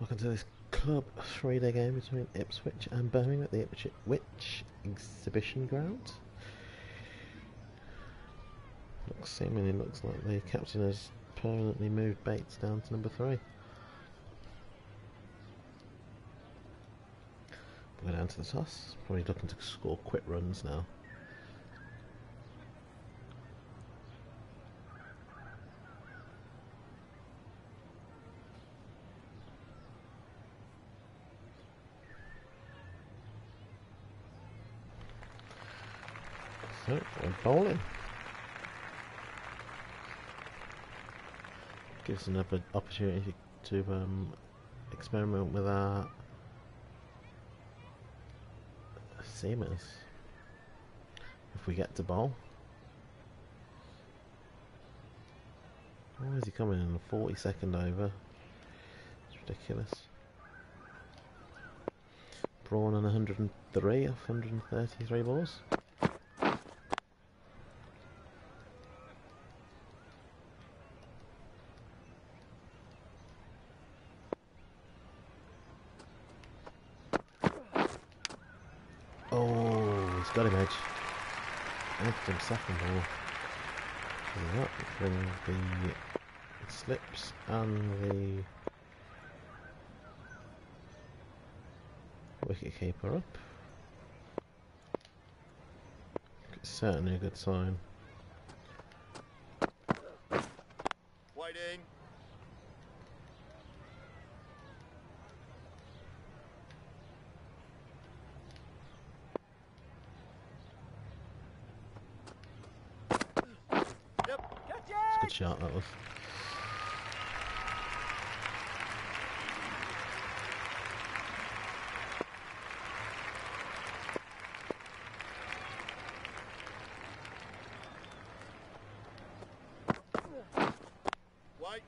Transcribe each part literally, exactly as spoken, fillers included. Welcome to this club three-day game between Ipswich and Birmingham at the Ipswich Exhibition Ground. Looks seemingly looks like the captain has permanently moved Bates down to number three. We'll go down to the toss. Probably looking to score quick runs now. So, we're bowling. Gives us another opportunity to um, experiment with our seamers if we get to bowl. Why is he coming in the forty-second over? It's ridiculous. Brawn on one hundred and three off one hundred and thirty-three balls. Got him edge. Edged him second ball. And that brings the slips and the wicketkeeper up. It's certainly a good sign. Waiting. Good shot that was. White.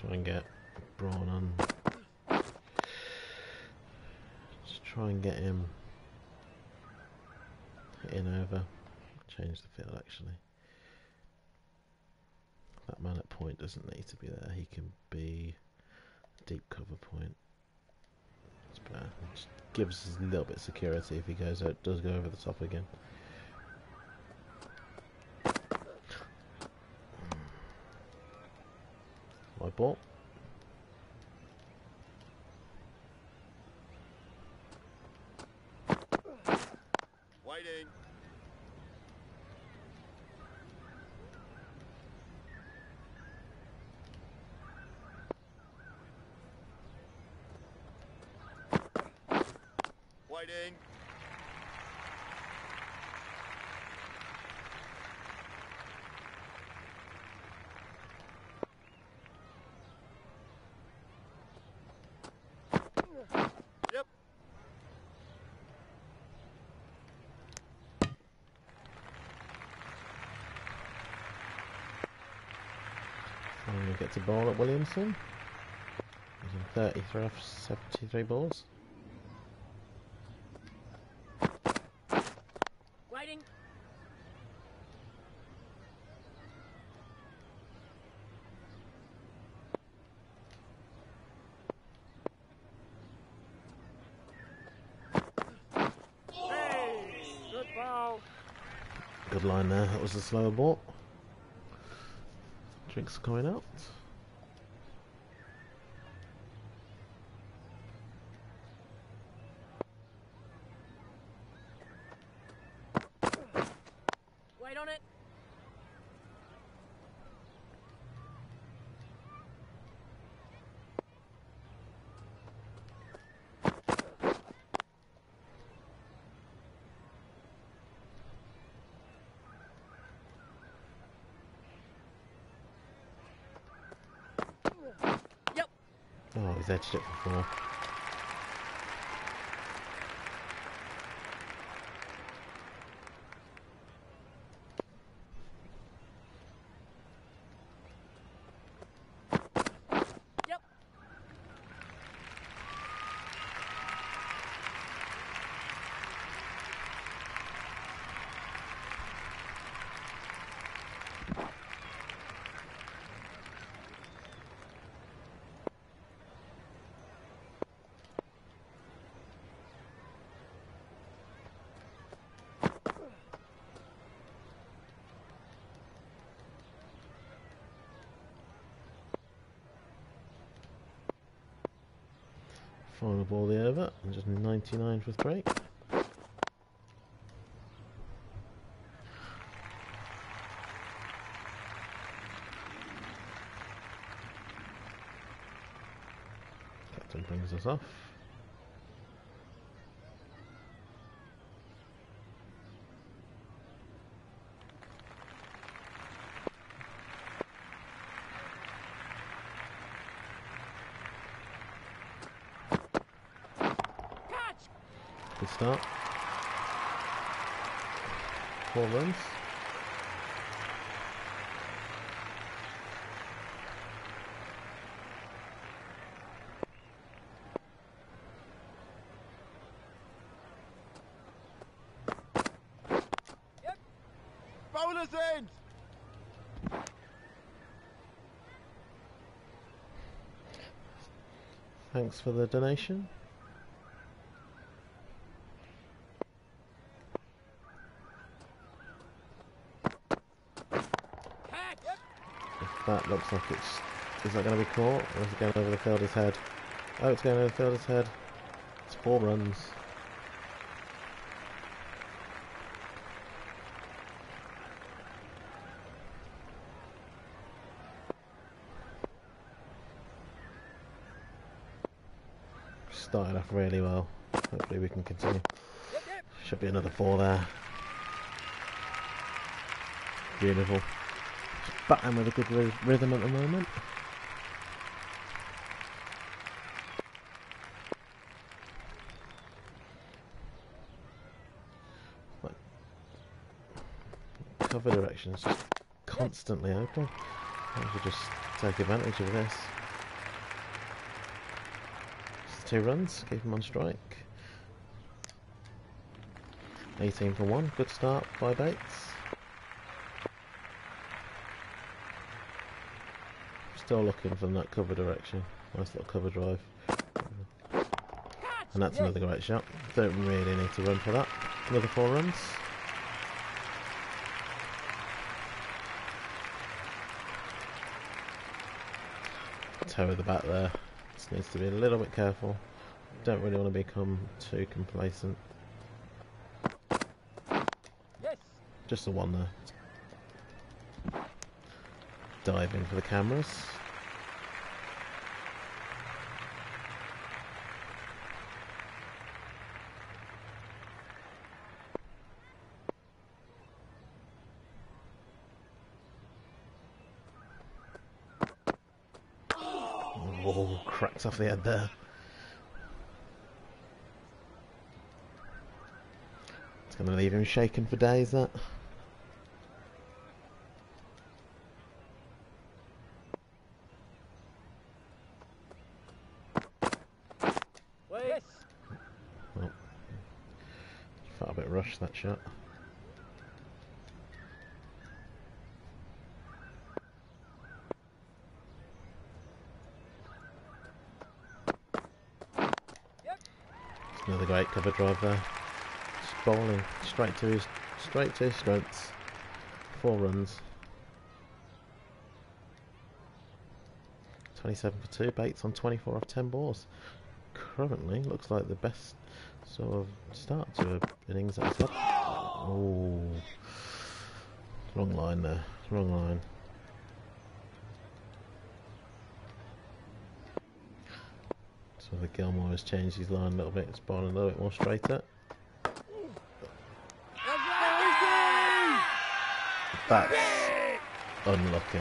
Try and get Brown on. Just try and get him in over. Change the field actually. That man at point doesn't need to be there. He can be deep cover point. It's better. It just gives us a little bit of security if he goes out. Does go over the top again. Ball. Waiting. Waiting. Yep. Finally gets a ball at Williamson. He's in thirty-three off seventy-three balls. Waiting. Good line there, that was the slower ball. Drinks are coming out. Wait on it. Oh, he's edged it before. Throwing the ball the over, and just ninety-nine with break. Captain brings us off. Start. Four runs. Yep. Bowlers in. Thanks for the donation. That looks like it's... Is that going to be caught? Or is it going over the fielder's head? Oh, it's going over the fielder's head. It's four runs. Started off really well. Hopefully we can continue. Should be another four there. Beautiful. But I'm with a good ry rhythm at the moment. Like, cover direction's just constantly open. I should just take advantage of this. Just two runs, keep him on strike. eighteen for one, good start by Bates. Still looking from that cover direction. Nice little cover drive. And that's another great shot. Don't really need to run for that. Another four runs. Toe of the bat there. Just needs to be a little bit careful. Don't really want to become too complacent. Yes. Just the one there. Diving for the cameras. Oh, cracks off the head there. It's going to leave him shaken for days, that. That shot. Yep. Another great cover drive there. Just bowling straight to his straight to his strengths. Four runs. Twenty-seven for two. Bates on twenty-four off ten balls. Currently looks like the best sort of start to an innings that he's had. Oh, wrong line there, wrong line. So the Gilmore has changed his line a little bit. It's bowling a little bit more straighter. That's unlucky.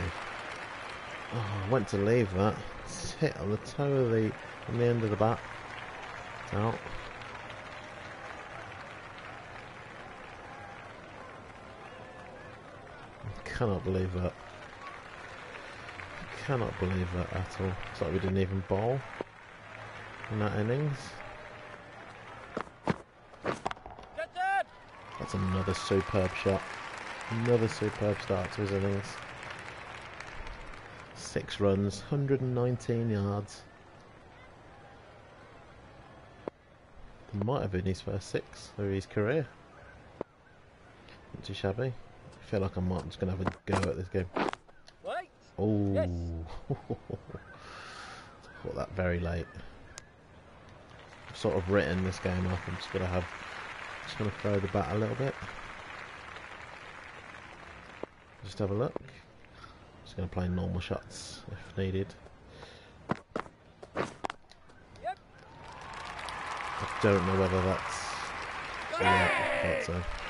Oh, I went to leave that. It's hit on the toe of the, on the end of the bat. Out. I cannot believe that. I cannot believe that at all. It's like we didn't even bowl in that innings. That's another superb shot. Another superb start to his innings. Six runs, one hundred nineteen yards. That might have been his first six of his career. Not too shabby. I feel like I might just gonna have a go at this game. Oh, yes. Caught that very late. I've sort of written this game off. I'm just gonna have, just gonna throw the bat a little bit. Just have a look. Just gonna play normal shots if needed. Yep. I don't know whether that's. Yeah, I thought so.